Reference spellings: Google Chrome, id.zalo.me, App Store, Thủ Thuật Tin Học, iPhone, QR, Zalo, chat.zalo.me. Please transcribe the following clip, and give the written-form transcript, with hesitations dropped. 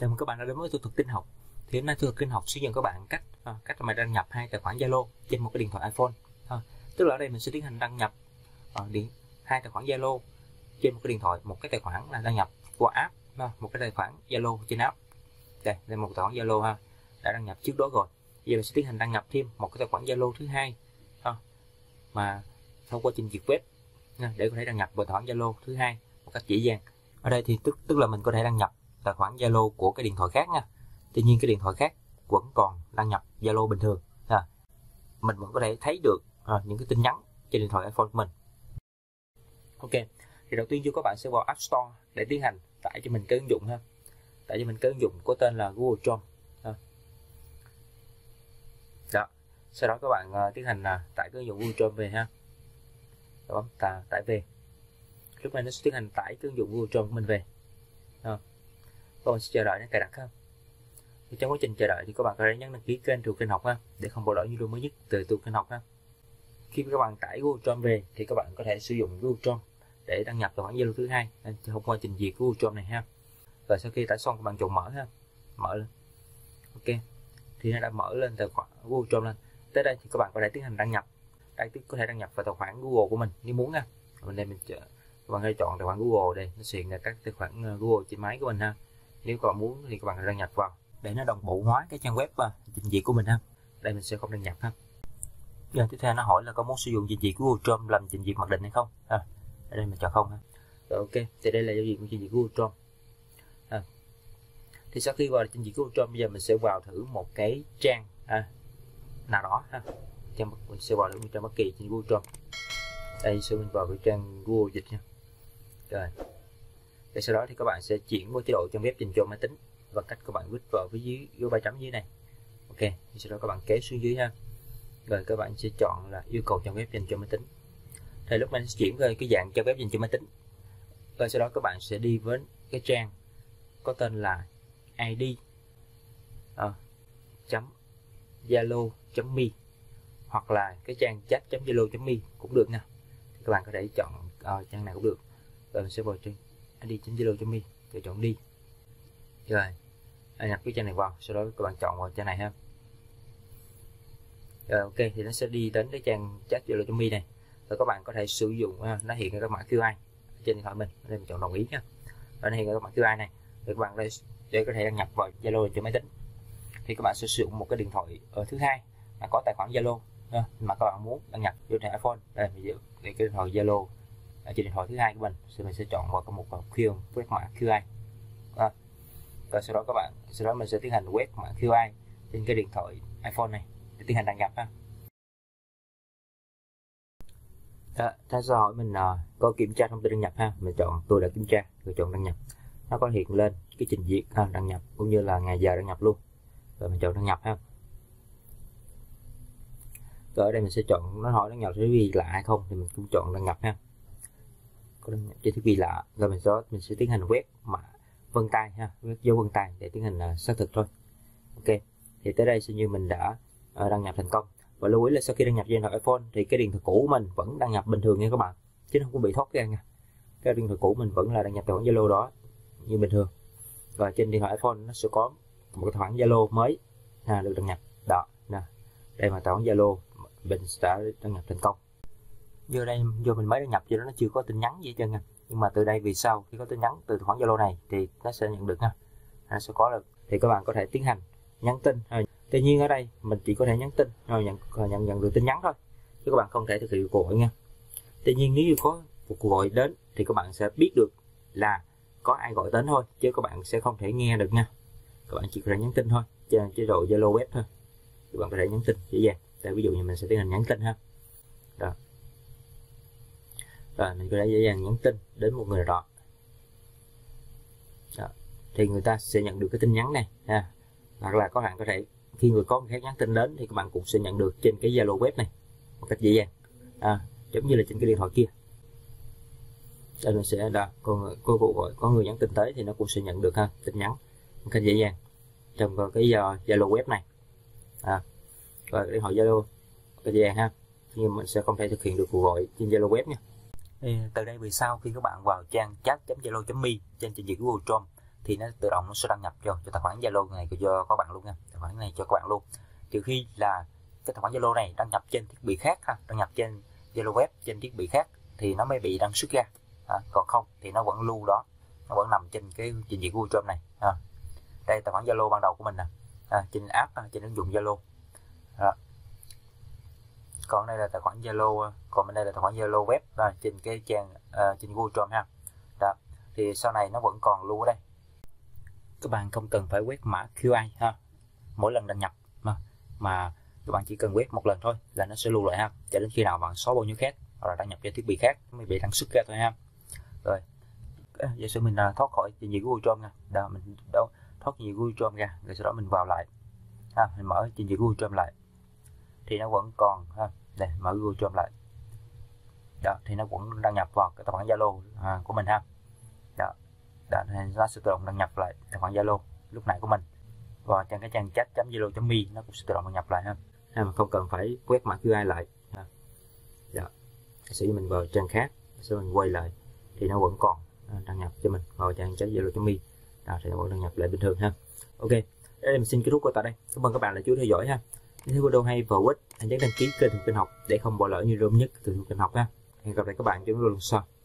Chào mừng các bạn đã đến với Thủ Thuật Tin Học. Thì hôm nay Thủ Thuật Tin Học sẽ dẫn các bạn cách mà đăng nhập hai tài khoản Zalo trên một cái điện thoại iPhone. Tức là ở đây mình sẽ tiến hành đăng nhập hai tài khoản Zalo trên một cái điện thoại. Một cái tài khoản là đăng nhập qua app, một cái tài khoản Zalo trên app. Đây một tài khoản Zalo đã đăng nhập trước đó rồi. Giờ mình sẽ tiến hành đăng nhập thêm một cái tài khoản Zalo thứ hai mà thông qua trình duyệt web để có thể đăng nhập vào tài khoản Zalo thứ hai một cách dễ dàng. Ở đây thì tức là mình có thể đăng nhập tài khoản Zalo của cái điện thoại khác nha. Tuy nhiên cái điện thoại khác vẫn còn đăng nhập Zalo bình thường. Mình vẫn có thể thấy được những cái tin nhắn trên điện thoại iPhone của mình. Ok, thì đầu tiên các bạn sẽ vào App Store để tiến hành tải cho mình cái ứng dụng ha. Tải cho mình cái ứng dụng có tên là Google Chrome. Đó. Sau đó các bạn tiến hành tải cái ứng dụng Google Chrome về ha. Bấm tải về. Lúc này nó sẽ tiến hành tải cái ứng dụng Google Chrome của mình về. Các bạn sẽ chờ đợi nó cài đặt ha. Thì trong quá trình chờ đợi thì các bạn có thể nhấn đăng ký kênh Thủ Thuật Tin Học ha, để không bỏ lỡ video mới nhất từ Thủ Thuật Tin Học ha. Khi các bạn tải Google Chrome về thì các bạn có thể sử dụng Google Chrome để đăng nhập tài khoản Zalo thứ hai thông qua trình duyệt Google Chrome này ha. Và sau khi tải xong các bạn chọn mở ha, mở lên. Ok, thì nó đã mở lên tài khoản Google Chrome lên. Tới đây thì các bạn có thể tiến hành đăng nhập. Đây có thể đăng nhập vào tài khoản Google của mình nếu muốn ha. Các bạn hãy chọn tài khoản Google đây, nó sẽ hiện ra các tài khoản Google trên máy của mình ha. Nếu các bạn muốn thì các bạn đăng nhập vào để nó đồng bộ hóa cái trang web và trình duyệt của mình ha. Đây mình sẽ không đăng nhập ha. Giờ tiếp theo nó hỏi là có muốn sử dụng trình duyệt của Google Chrome làm trình duyệt mặc định hay không. Ở đây mình chọn không ha. Rồi, ok, thì đây là giao diện của trình duyệt Google Chrome. Thì sau khi vào trình duyệt Google Chrome, bây giờ mình sẽ vào thử một cái trang nào đó ha. Mình sẽ vào thử một trang bất kỳ trên Google Chrome. Đây sẽ mình vào cái trang Google dịch nha. Rồi. Để sau đó thì các bạn sẽ chuyển qua chế độ trang web dành cho máy tính và cách các bạn click vào phía dưới 3 chấm dưới này. Ok, sau đó các bạn kéo xuống dưới ha. Rồi các bạn sẽ chọn là yêu cầu trang web dành cho máy tính. Thì lúc này sẽ chuyển về cái dạng trang web dành cho máy tính. Rồi sau đó các bạn sẽ đi với cái trang có tên là id.zalo.me hoặc là cái trang chat.zalo.me cũng được nha. Thì các bạn có thể chọn trang này cũng được. Rồi mình sẽ vào trang id.zalo.me, rồi chọn đi. Rồi nhập cái trang này vào, sau đó các bạn chọn vào trang này ha. Rồi ok, thì nó sẽ đi đến cái trang chat.zalo.me này. Rồi các bạn có thể sử dụng, nó hiện ra các mã QR trên điện thoại mình, nên mình chọn đồng ý nha. Rồi nó hiện ra các mã QR này. Rồi các bạn để có thể đăng nhập vào Zalo trên máy tính. Thì các bạn sẽ sử dụng một cái điện thoại thứ hai mà có tài khoản Zalo mà các bạn muốn đăng nhập vô thẻ iPhone. Đây mình giữ để cái điện thoại Zalo ở trên điện thoại thứ hai của mình, thì mình sẽ chọn vào cái mục quét mã QR. Và sau đó mình sẽ tiến hành quét mã QR trên cái điện thoại iPhone này để tiến hành đăng nhập ha. Theo sau hỏi mình có kiểm tra thông tin đăng nhập ha, mình chọn tôi đã kiểm tra rồi chọn đăng nhập. Nó có hiện lên cái trình duyệt đăng nhập cũng như là ngày giờ đăng nhập luôn. Rồi mình chọn đăng nhập ha. Rồi ở đây mình sẽ chọn, nó hỏi đăng nhập thiết bị lạ hay không thì mình cũng chọn đăng nhập ha. Có đăng nhập trên thiết bị lạ. Rồi mình sẽ tiến hành quét mã vân tay ha, quét dấu vân tay để tiến hành xác thực thôi. Ok, thì tới đây xem như mình đã đăng nhập thành công. Và lưu ý là sau khi đăng nhập trên điện thoại iPhone thì cái điện thoại cũ của mình vẫn đăng nhập bình thường nha các bạn, chứ nó không có bị thoát ra nha. Cái điện thoại cũ mình vẫn là đăng nhập tài khoản Zalo đó như bình thường. Và trên điện thoại iPhone nó sẽ có một cái tài khoản Zalo mới được đăng nhập đó nè. Đây mà tài khoản Zalo mình đã đăng nhập thành công. Giờ mình mới đăng nhập cho nó chưa có tin nhắn gì hết trơn nha. Nhưng mà từ đây vì sau khi có tin nhắn từ tài khoản Zalo này thì nó sẽ nhận được nha. Nó sẽ có được. Thì các bạn có thể tiến hành nhắn tin. Tuy nhiên ở đây mình chỉ có thể nhắn tin rồi nhận được tin nhắn thôi. Chứ các bạn không thể thực hiện cuộc gọi nha. Tuy nhiên nếu như có cuộc gọi đến thì các bạn sẽ biết được là có ai gọi đến thôi, chứ các bạn sẽ không thể nghe được nha. Các bạn chỉ có thể nhắn tin thôi, trên chế độ Zalo web thôi. Các bạn có thể nhắn tin dễ dàng. Đây ví dụ như mình sẽ tiến hành nhắn tin ha. Đó. Rồi mình có thể dễ dàng nhắn tin đến một người nào đó. Thì người ta sẽ nhận được cái tin nhắn này ha. Hoặc là các bạn có thể khi có người khác nhắn tin đến thì các bạn cũng sẽ nhận được trên cái Zalo web này một cách dễ dàng. Giống như là trên cái điện thoại kia. Đây mình sẽ có người nhắn tin tới thì nó cũng sẽ nhận được ha, tin nhắn một cách dễ dàng trong cái Zalo web này. Và điện thoại Zalo dễ dàng ha. Nhưng mình sẽ không thể thực hiện được cuộc gọi trên Zalo web nha. Từ đây về sau khi các bạn vào trang chat.zalo.me trên trình duyệt Google Chrome thì nó tự động nó sẽ đăng nhập cho tài khoản Zalo này cho các bạn luôn nha, tài khoản này cho các bạn luôn, trừ khi là cái tài khoản Zalo này đăng nhập trên thiết bị khác ha, đăng nhập trên Zalo web trên thiết bị khác thì nó mới bị đăng xuất ra à, còn không thì nó vẫn lưu đó, nó vẫn nằm trên cái trình duyệt Google Chrome này à. Đây tài khoản Zalo ban đầu của mình nè à, trên app trên ứng dụng Zalo à. Còn đây là tài khoản Zalo, còn bên đây là tài khoản Zalo web à, trên cái trang trên Google Chrome ha. Đó. Thì sau này nó vẫn còn lưu ở đây, các bạn không cần phải quét mã QR ha mỗi lần đăng nhập mà các bạn chỉ cần quét một lần thôi là nó sẽ lưu lại ha, cho đến khi nào bạn xóa bao nhiêu khác hoặc là đăng nhập cho thiết bị khác mới bị đăng xuất ra thôi ha. Rồi giả sử mình thoát khỏi trình duyệt Google Chrome nè, mình thoát trình duyệt Google Chrome ra rồi sau đó mình vào lại ha, mình mở trình duyệt Google Chrome lại thì nó vẫn còn ha. Đây mở Google Chrome lại đó, thì nó vẫn đăng nhập vào cái tài khoản Zalo của mình ha. Đó, đó nó sẽ tự động đăng nhập lại tài khoản Zalo lúc nãy của mình, và trên cái trang chat.zalo.me nó cũng sẽ tự động đăng nhập lại ha. Mình không cần phải quét mã QR lại. Đó. Sẽ mình vào trang khác, sẽ mình quay lại thì nó vẫn còn đăng nhập cho mình vào trang chat.zalo.me thì nó vẫn đăng nhập lại bình thường ha. Ok, đây mình xin kết thúc tại đây. Cảm ơn các bạn đã chú ý theo dõi ha. Nếu thấy video hay và hữu ích, hãy nhấn đăng ký kênh Thủ Thuật Tin Học để không bỏ lỡ những video mới nhất từ Thủ Thuật Tin Học ha. Hẹn gặp lại các bạn trong video lần sau.